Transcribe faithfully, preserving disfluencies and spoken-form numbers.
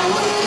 I